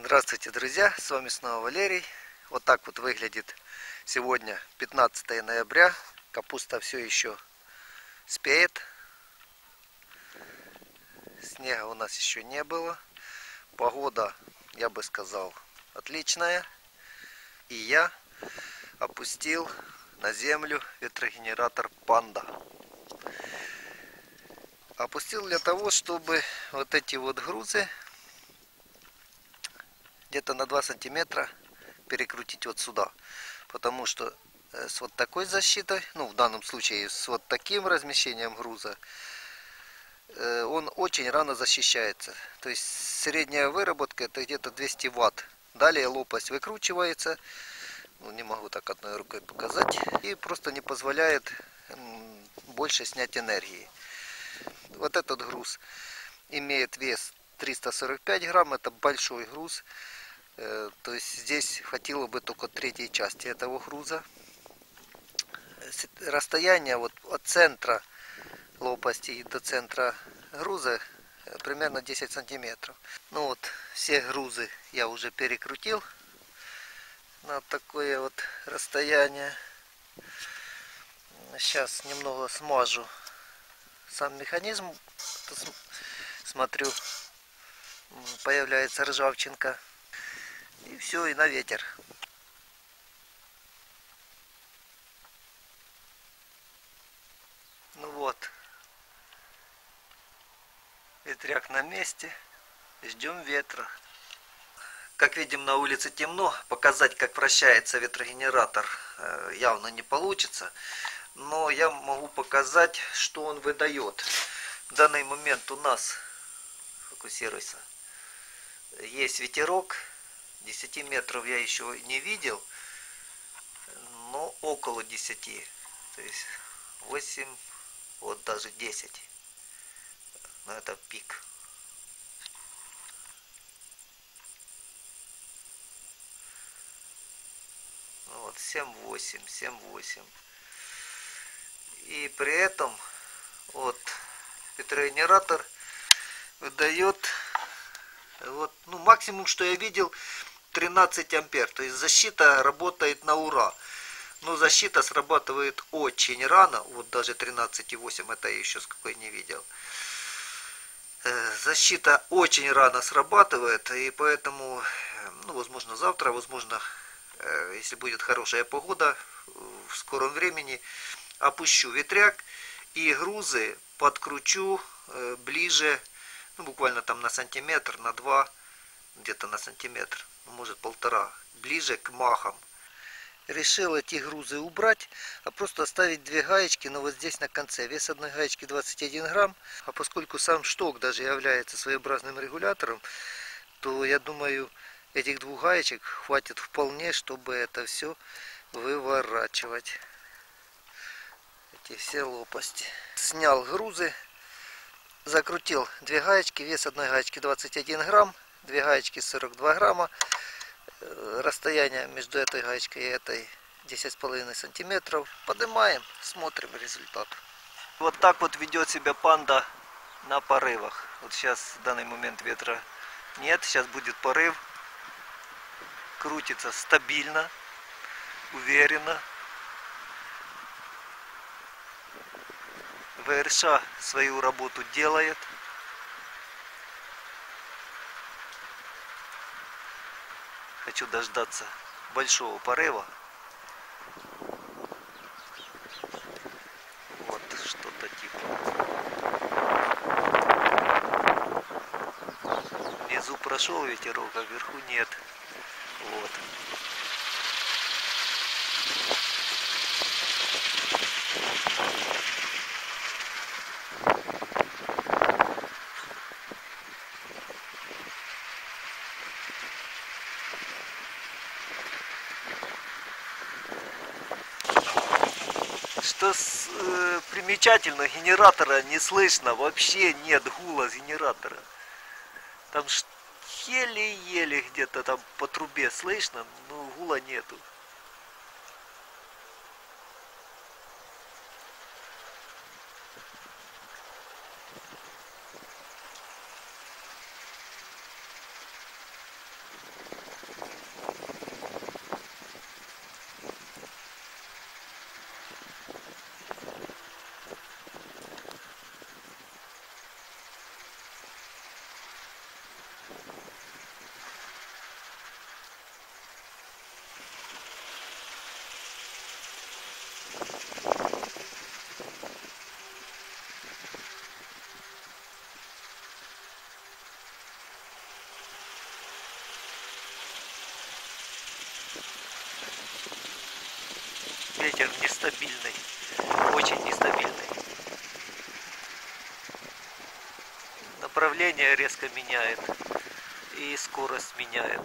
Здравствуйте, друзья! С вами снова Валерий. Вот так вот выглядит сегодня 15 ноября. Капуста все еще спеет. Снега у нас еще не было. Погода, я бы сказал, отличная. И я опустил на землю ветрогенератор Панда. Опустил для того, чтобы вот эти вот грузы где-то на 2 сантиметра перекрутить вот сюда. Потому что с вот такой защитой, ну в данном случае с вот таким размещением груза, он очень рано защищается. То есть средняя выработка это где-то 200 Вт. Далее лопасть выкручивается. Ну, не могу так одной рукой показать. И просто не позволяет больше снять энергии. Вот этот груз имеет вес 345 грамм. Это большой груз. То есть здесь хватило бы только третьей части этого груза. Расстояние вот от центра лопасти и до центра груза примерно 10 сантиметров. Ну вот, все грузы я уже перекрутил на такое вот расстояние. Сейчас немного смажу сам механизм. Смотрю, появляется ржавчинка. И все, и на ветер. Ну вот, ветряк на месте. Ждем ветра. Как видим, на улице темно, показать, как вращается ветрогенератор, явно не получится, но я могу показать, что он выдает. В данный момент у нас, фокусируйся, есть ветерок, 10 метров я еще не видел, но около 10, то есть 8, вот даже 10, но это пик. Вот 7-8. И при этом вот ветрогенератор выдает вот, ну, максимум, что я видел, 13 ампер. То есть защита работает на ура. Но защита срабатывает очень рано. Вот даже 13,8 это я еще с какой не видел. Защита очень рано срабатывает. И поэтому, ну, возможно, завтра, возможно, если будет хорошая погода, в скором времени опущу ветряк и грузы подкручу ближе, ну, буквально там на сантиметр, на два, где-то на сантиметр, может полтора, ближе к махам. Решил эти грузы убрать, а просто оставить две гаечки, но вот здесь на конце. Вес одной гаечки 21 грамм, а поскольку сам шток даже является своеобразным регулятором, то я думаю, этих двух гаечек хватит вполне, чтобы это все выворачивать. Эти все лопасти. Снял грузы, закрутил две гаечки. Вес одной гаечки 21 грамм, две гаечки 42 грамма. Расстояние между этой гаечкой и этой 10,5 сантиметров. Поднимаем, смотрим результат. Вот так вот ведет себя Панда на порывах. Вот сейчас в данный момент ветра нет, сейчас будет порыв. Крутится стабильно, уверенно. ВРША свою работу делает. Хочу дождаться большого порыва. Вот что-то типа. Внизу прошел ветерок, а вверху нет. Вот. Что примечательно, генератора не слышно, вообще нет гула с генератора. Там что? Еле-еле где-то там по трубе слышно, но гула нету. ветер нестабильный, очень нестабильный. Направление резко меняет и скорость меняет.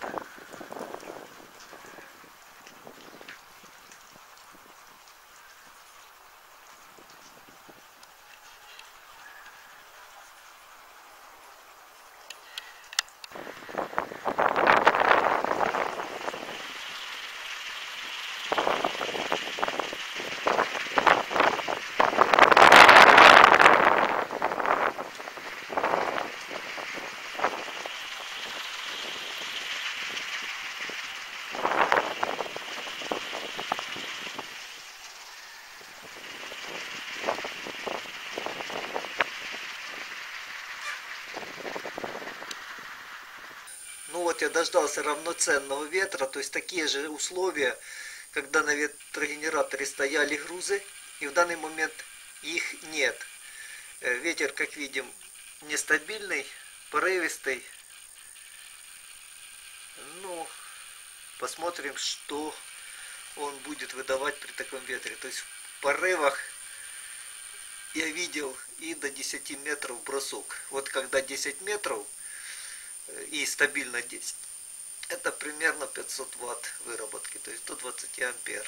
Я дождался равноценного ветра, то есть такие же условия, когда на ветрогенераторе стояли грузы, и в данный момент их нет. Ветер, как видим, нестабильный, порывистый. Ну, посмотрим, что он будет выдавать при таком ветре. То есть в порывах я видел и до 10 метров бросок. Вот когда 10 метров и стабильно 10, это примерно 500 ватт выработки, то есть до 20 ампер.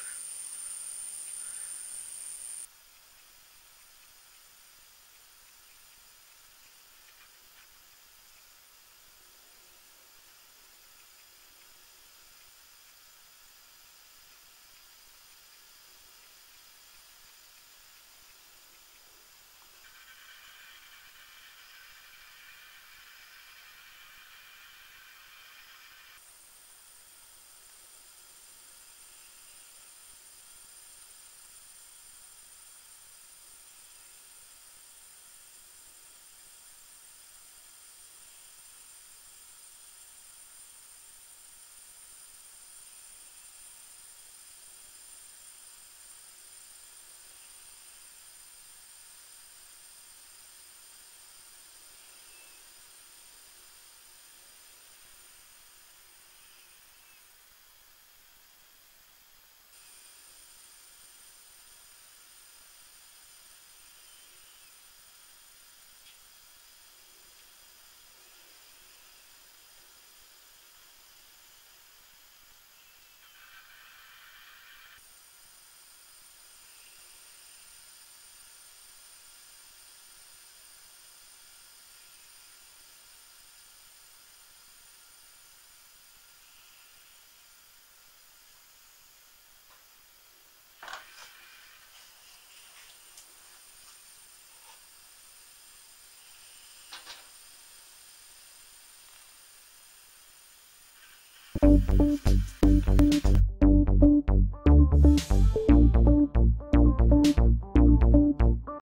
Thank you.